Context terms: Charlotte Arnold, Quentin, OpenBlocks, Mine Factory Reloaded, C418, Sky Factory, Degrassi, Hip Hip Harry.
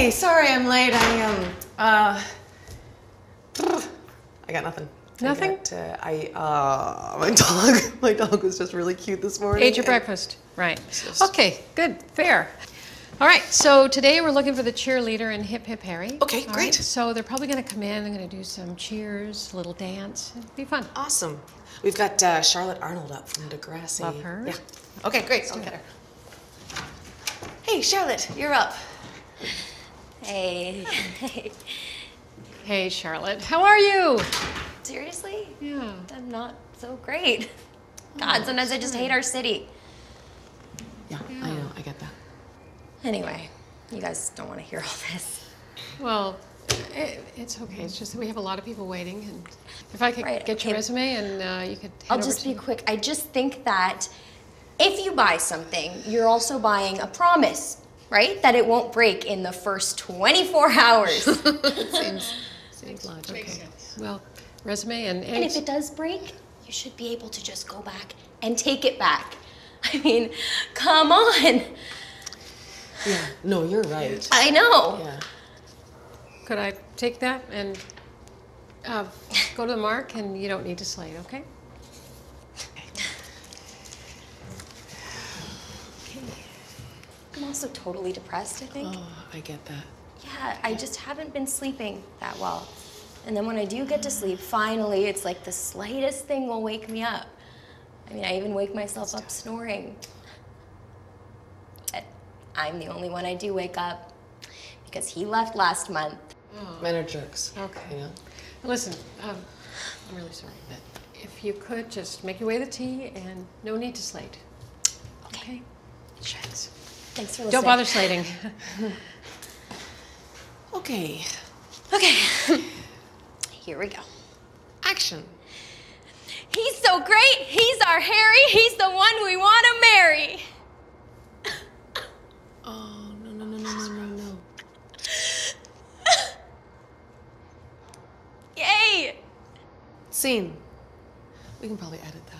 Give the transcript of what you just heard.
Hey, sorry I'm late. I got nothing. Nothing? My dog was just really cute this morning. Ate your breakfast. Right. Okay, good, fair. All right, so today we're looking for the cheerleader in Hip Hip Harry. Okay, great. Right, so they're probably going to come in, they're going to do some cheers, a little dance. It'll be fun. Awesome. We've got Charlotte Arnold up from Degrassi. Love her. Yeah. Okay, great. I'll get her. Hey, Charlotte, you're up. Hey. Hey. Hey, Charlotte. How are you? Seriously? Yeah. I'm not so great. God, sometimes I just hate our city. Yeah, I know. I get that. Anyway, you guys don't want to hear all this. Well, it's okay. It's just that we have a lot of people waiting. And if I could get your resume and you could head over to... I'll just be quick. I just think that if you buy something, you're also buying a promise, right? That it won't break in the first 24 hours. seems logical. Okay. Well, resume and if it does break, you should be able to just go back and take it back. I mean, come on. Yeah, no, you're right. I know. Yeah. Could I take that and go to the mark, and you don't need to slate, okay? Okay. I'm also totally depressed, I think. Oh, I get that. Yeah, I just haven't been sleeping that well. And then when I do get to sleep, finally, it's like the slightest thing will wake me up. I mean, I even wake myself up snoring. I'm the only one I do wake up because he left last month. Oh. Men are jerks. Okay. You know? Listen, I'm really sorry, but if you could just make your way to the tea and no need to slate. Okay? Shucks. Thanks for listening. Don't bother slating. Okay. Okay. Here we go. Action. He's so great. He's our Harry. He's the one we want to marry. Oh, no. Yay! Scene. We can probably edit that.